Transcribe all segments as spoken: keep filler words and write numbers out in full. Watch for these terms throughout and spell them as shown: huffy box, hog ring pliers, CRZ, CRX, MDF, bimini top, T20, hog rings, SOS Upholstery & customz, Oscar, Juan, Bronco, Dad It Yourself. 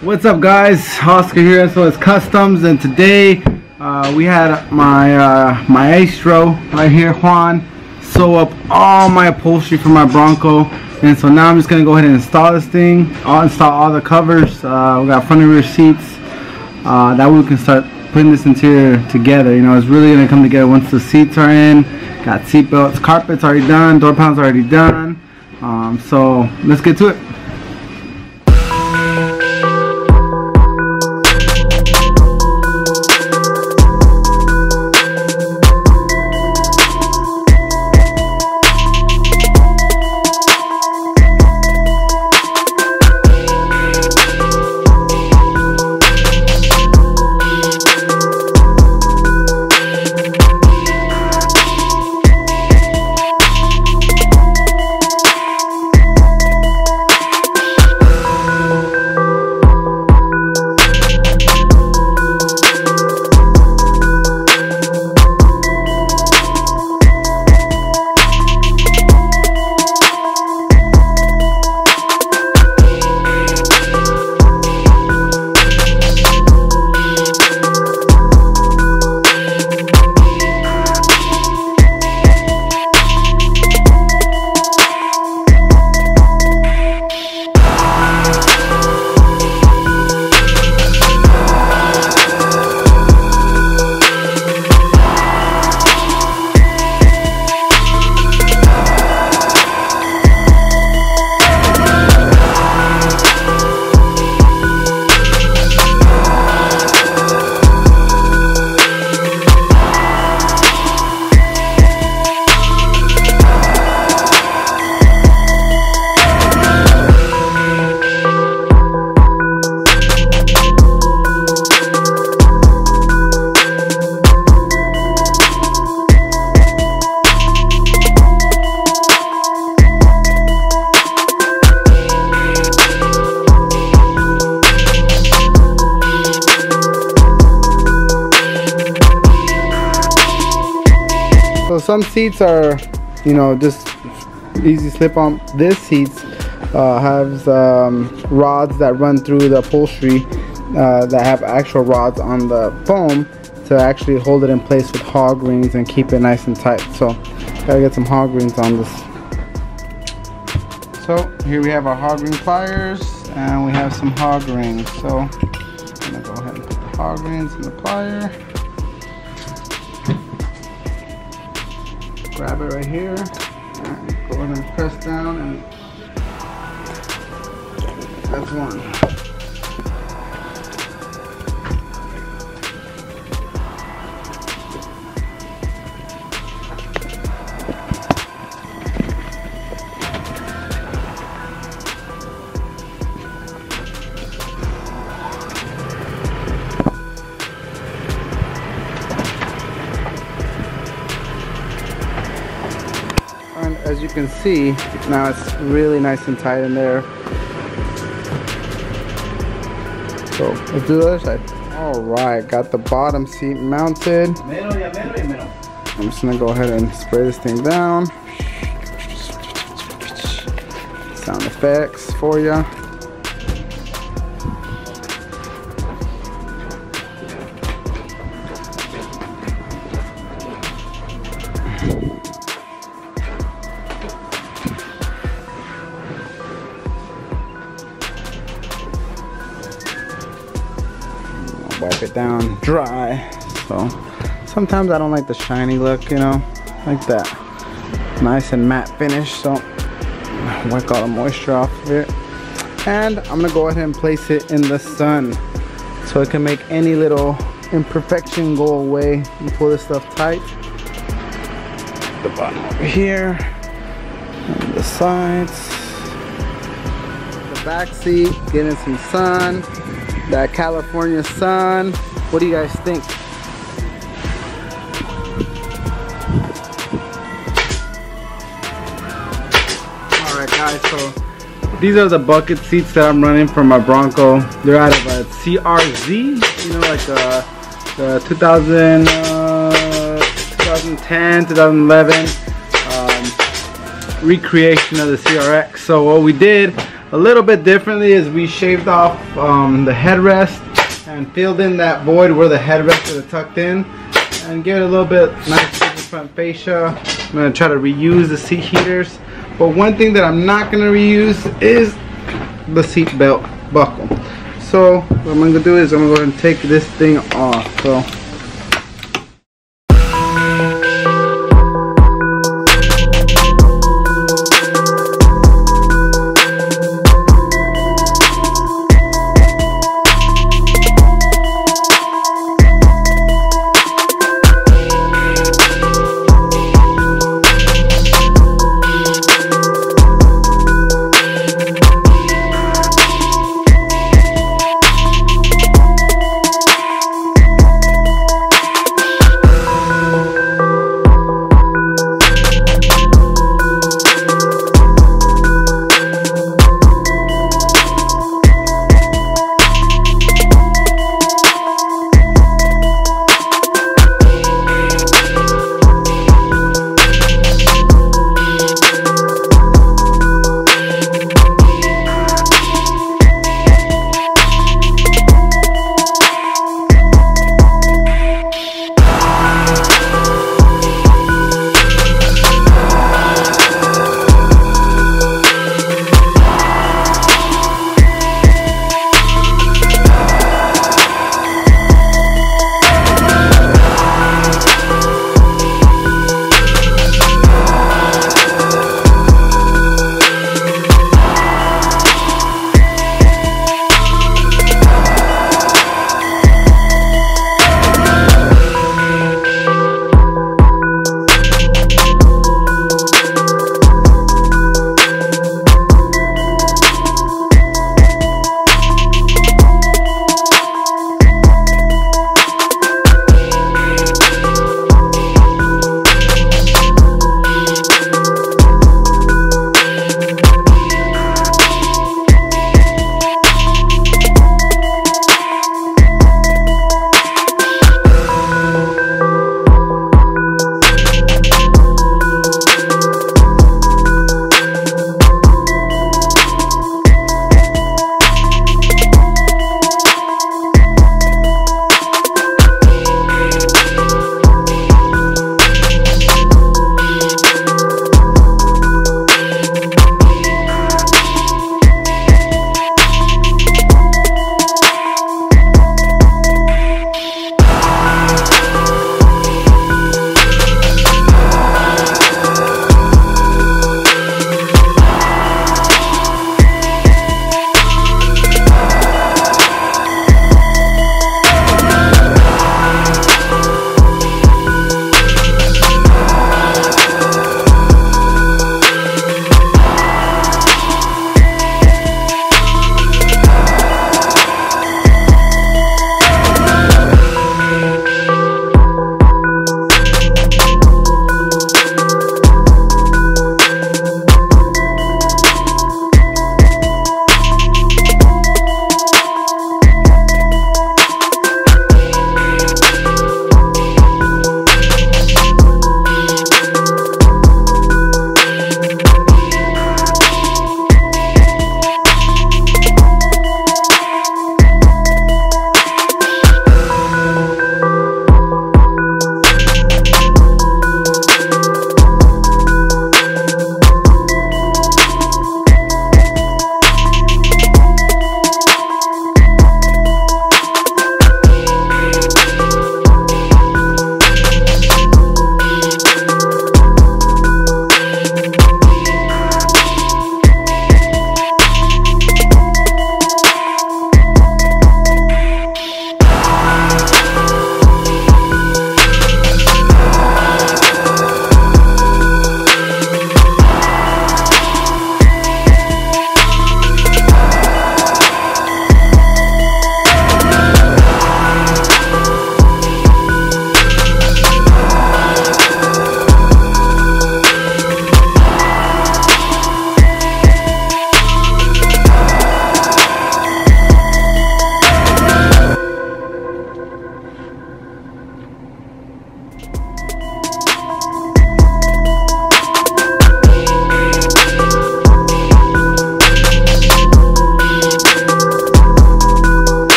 What's up guys, Oscar here, so it's Customs, and today uh, we had my uh, maestro right here, Juan, sew up all my upholstery for my Bronco. And so now I'm just going to go ahead and install this thing. I'll install all the covers. Uh, we got front and rear seats. Uh, that way we can start putting this interior together. You know, it's really going to come together once the seats are in. Got seat belts, carpet's already done, door panels already done. Um, so let's get to it. Some seats are, you know, just easy slip on. This seat uh, has um, rods that run through the upholstery uh, that have actual rods on the foam to actually hold it in place with hog rings and keep it nice and tight. So gotta get some hog rings on this. So here we have our hog ring pliers, and we have some hog rings. So I'm gonna go ahead and put the hog rings in the plier. Grab it right here, and go ahead and press down, and that's one. As you can see, now it's really nice and tight in there. So let's do the other side. All right, got the bottom seat mounted. I'm just gonna go ahead and spray this thing down. Sound effects for ya. Wipe it down dry. So sometimes I don't like the shiny look, you know, like that nice and matte finish. So wipe all the moisture off of it, and I'm gonna go ahead and place it in the sun so it can make any little imperfection go away. You pull this stuff tight, the bottom over here and the sides, the back seat, getting some sun. That California sun. What do you guys think? Alright guys, so these are the bucket seats that I'm running for my Bronco. They're out of a C R Z, you know, like a, the two thousand, uh, twenty ten, twenty eleven um, recreation of the C R X. So what we did, a little bit differently is we shaved off um, the headrest and filled in that void where the headrest is tucked in, and give it a little bit nice front fascia. I'm going to try to reuse the seat heaters, but one thing that I'm not going to reuse is the seat belt buckle. So what I'm going to do is I'm going to go ahead and take this thing off. So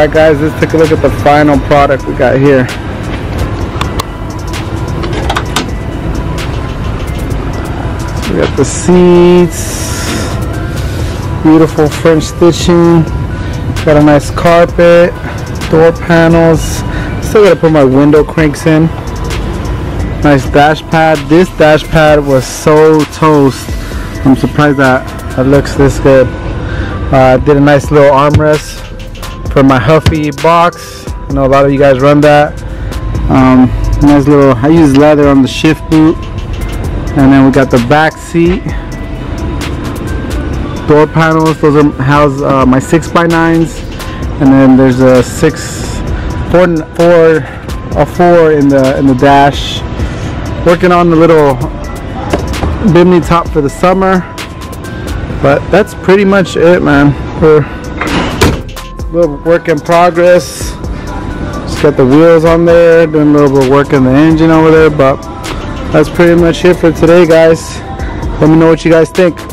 Alright guys, let's take a look at the final product we got here. We got the seats, beautiful French stitching, got a nice carpet, door panels, still gotta put my window cranks in, nice dash pad. This dash pad was so toast, I'm surprised that it looks this good. I uh, did a nice little armrest for my Huffy box. I know a lot of you guys run that. Um, nice little, I use leather on the shift boot. And then we got the back seat, door panels. Those are house uh, my six by nines, and then there's a six four four a four in the in the dash. Working on the little bimini top for the summer, but that's pretty much it, man. For a little work in progress. Just got the wheels on there, doing a little bit of work in the engine over there, but that's pretty much it for today, guys. Let me know what you guys think.